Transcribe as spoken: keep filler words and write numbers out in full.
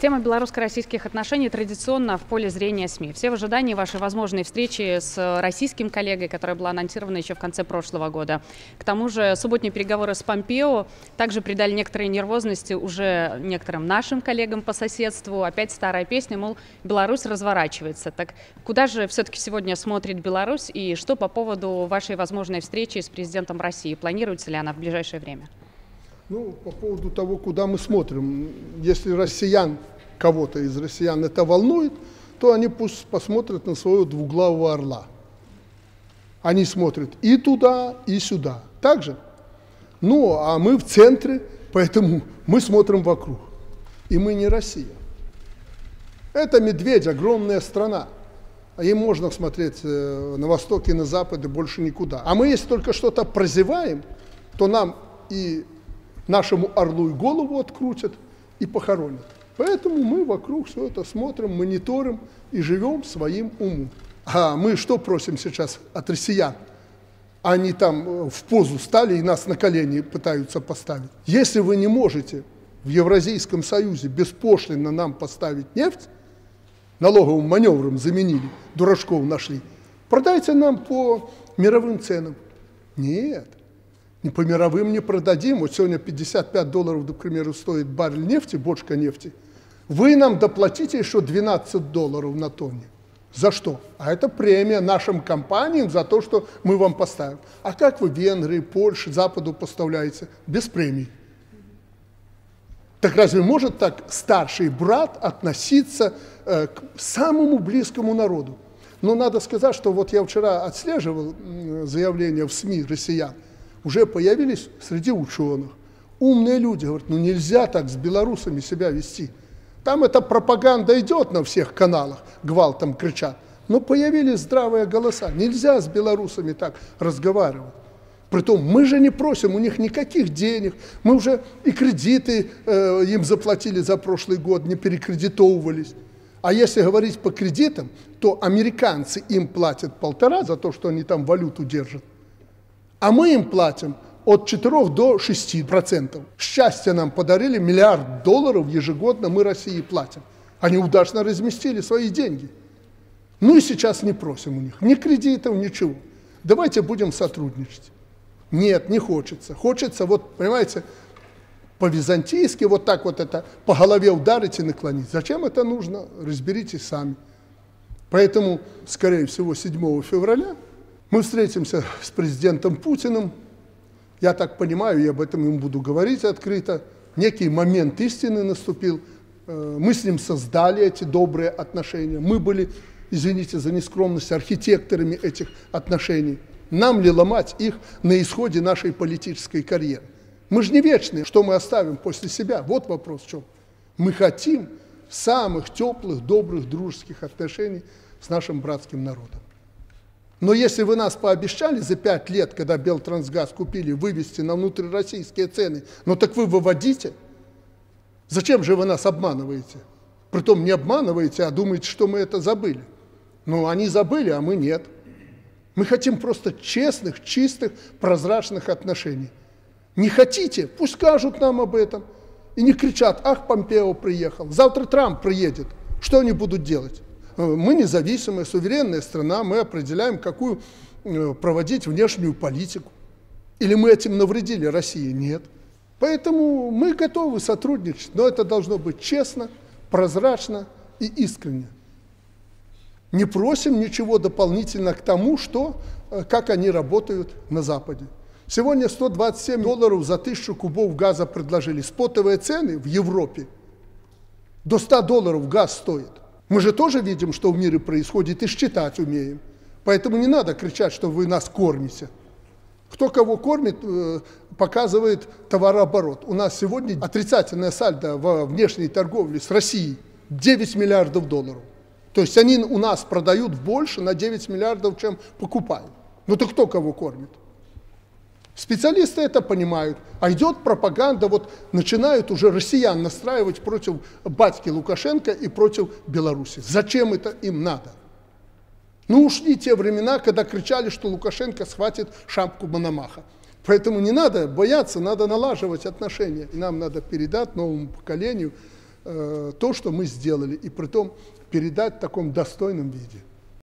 Тема белорусско-российских отношений традиционно в поле зрения СМИ. Все в ожидании вашей возможной встречи с российским коллегой, которая была анонсирована еще в конце прошлого года. К тому же субботние переговоры с Помпео также придали некоторые нервозности уже некоторым нашим коллегам по соседству. Опять старая песня, мол, Беларусь разворачивается. Так куда же все-таки сегодня смотрит Беларусь и что по поводу вашей возможной встречи с президентом России? Планируется ли она в ближайшее время? Ну, по поводу того, куда мы смотрим, если россиян, кого-то из россиян это волнует, то они пусть посмотрят на своего двуглавого орла. Они смотрят и туда, и сюда. Так же? Ну, а мы в центре, поэтому мы смотрим вокруг. И мы не Россия. Это медведь, огромная страна. Им можно смотреть на восток и на запад и больше никуда. А мы, если только что-то прозеваем, то нам и... нашему орлу и голову открутят и похоронят. Поэтому мы вокруг все это смотрим, мониторим и живем своим умом. А мы что просим сейчас от россиян? Они там в позу стали и нас на колени пытаются поставить. Если вы не можете в Евразийском Союзе беспошлинно нам поставить нефть, налоговым маневром заменили, дурачков нашли, продайте нам по мировым ценам. Нет. Не по мировым не продадим. Вот сегодня пятьдесят пять долларов, к примеру, стоит баррель нефти, бочка нефти. Вы нам доплатите еще двенадцать долларов на тонне. За что? А это премия нашим компаниям за то, что мы вам поставим. А как вы Венгрии, Польше, Западу поставляете? Без премий. Так разве может так старший брат относиться э, к самому близкому народу? Но надо сказать, что вот я вчера отслеживал э, заявления в СМИ россиян. Уже появились среди ученых. Умные люди говорят, ну нельзя так с белорусами себя вести. Там эта пропаганда идет на всех каналах, гвалтом кричат. Но появились здравые голоса. Нельзя с белорусами так разговаривать. Притом мы же не просим у них никаких денег. Мы уже и кредиты э, им заплатили за прошлый год, не перекредитовывались. А если говорить по кредитам, то американцы им платят полтора за то, что они там валюту держат. А мы им платим от четырёх до шести процентов. Счастье нам подарили, миллиард долларов ежегодно мы России платим. Они удачно разместили свои деньги. Ну и сейчас не просим у них ни кредитов, ничего. Давайте будем сотрудничать. Нет, не хочется. Хочется, вот, понимаете, по-византийски вот так вот это по голове ударить и наклонить. Зачем это нужно? Разберитесь сами. Поэтому, скорее всего, седьмого февраля мы встретимся с президентом Путиным, я так понимаю, я об этом им буду говорить открыто, некий момент истины наступил, мы с ним создали эти добрые отношения, мы были, извините за нескромность, архитекторами этих отношений, нам ли ломать их на исходе нашей политической карьеры? Мы же не вечные, что мы оставим после себя, вот вопрос в чем. Мы хотим самых теплых, добрых, дружеских отношений с нашим братским народом. Но если вы нас пообещали за пять лет, когда Белтрансгаз купили, вывести на внутрироссийские цены, ну так вы выводите. Зачем же вы нас обманываете? Притом не обманываете, а думаете, что мы это забыли. Ну они забыли, а мы нет. Мы хотим просто честных, чистых, прозрачных отношений. Не хотите? Пусть скажут нам об этом. И не кричат, ах, Помпео приехал, завтра Трамп приедет. Что они будут делать? Мы независимая, суверенная страна, мы определяем, какую проводить внешнюю политику. Или мы этим навредили России? Нет. Поэтому мы готовы сотрудничать, но это должно быть честно, прозрачно и искренне. Не просим ничего дополнительно к тому, что, как они работают на Западе. Сегодня сто двадцать семь долларов за тысячу кубов газа предложили. Спотовые цены в Европе до ста долларов газ стоит. Мы же тоже видим, что в мире происходит, и считать умеем. Поэтому не надо кричать, что вы нас кормите. Кто кого кормит, показывает товарооборот. У нас сегодня отрицательная сальдо во внешней торговле с Россией девять миллиардов долларов. То есть они у нас продают больше на девять миллиардов, чем покупают. Ну так кто кого кормит? Специалисты это понимают, а идет пропаганда, вот начинают уже россиян настраивать против батьки Лукашенко и против Беларуси. Зачем это им надо? Ну ушли те времена, когда кричали, что Лукашенко схватит шапку Мономаха. Поэтому не надо бояться, надо налаживать отношения. И нам надо передать новому поколению то, что мы сделали, и притом передать в таком достойном виде.